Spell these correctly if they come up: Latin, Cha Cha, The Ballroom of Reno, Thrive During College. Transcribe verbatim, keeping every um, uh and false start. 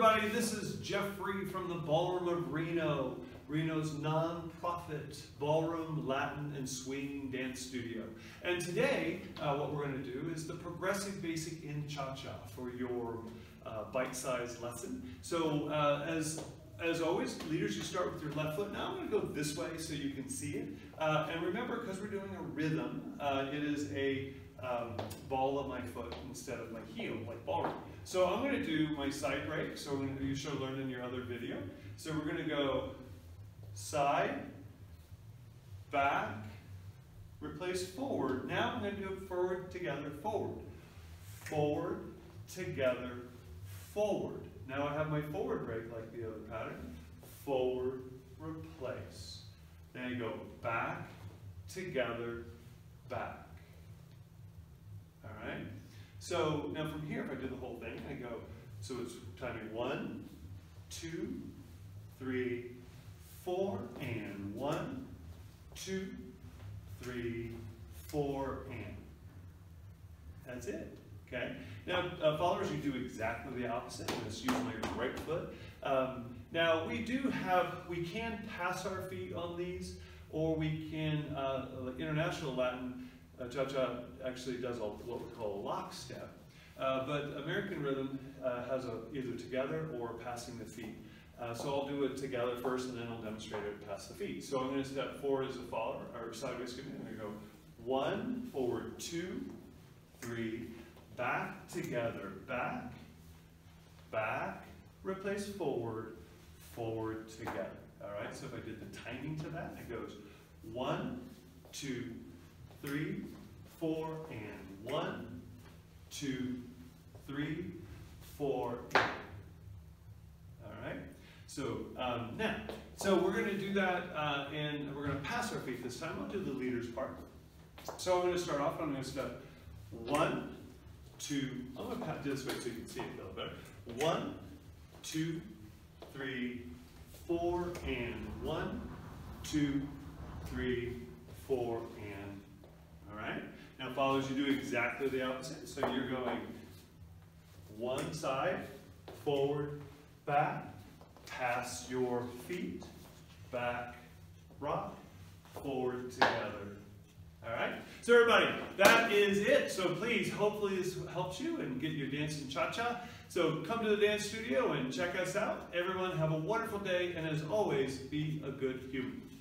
Everybody, this is Jeffrey from the Ballroom of Reno, Reno's non-profit ballroom, Latin, and swing dance studio. And today, uh, what we're going to do is the progressive basic in Cha Cha for your uh, bite-sized lesson. So, uh, as as always, leaders, you start with your left foot. Now I'm going to go this way so you can see it. Uh, and remember, because we're doing a rhythm, uh, it is a Um, ball of my foot instead of my heel, like ballroom. So I'm going to do my side break. So we're going to do, you should learn in your other video. So we're going to go side, back, replace forward. Now I'm going to do it forward, together, forward. Forward, together, forward. Now I have my forward break like the other pattern. Forward, replace. Then I go back, together, back. All right, so now from here, if I do the whole thing, I go, so it's timing one, two, three, four, and one, two, three, four, and. That's it, okay? Now, uh, followers, you do exactly the opposite. I'm just using my right foot. Um, now, we do have, we can pass our feet on these, or we can, uh, like international Latin, Uh, Cha Cha actually does all, what we call a lock step, uh, but American rhythm uh, has a, either together or passing the feet. Uh, so I'll do it together first, and then I'll demonstrate it past the feet. So I'm going to step forward as a follower, or sideways. I'm going to go one, forward, two, three, back, together, back, back, replace forward, forward, together. All right. So if I did the timing to that, it goes one, two, three, four, and one, two, three, four, and. All right. So um, now, so we're going to do that, uh, and we're going to pass our feet this time. I'll do the leader's part. So I'm going to start off. I'm going to step one, two. I'm going to do this way so you can see it a little better. One, two, three, four, and one, two, three, four, and. All right. Now, followers, you do exactly the opposite. So you're going one side, forward, back, pass your feet, back, rock, forward, together. All right. So everybody, that is it. So please, hopefully this helps you and get your dancing cha-cha. So come to the dance studio and check us out. Everyone have a wonderful day, and as always, be a good human.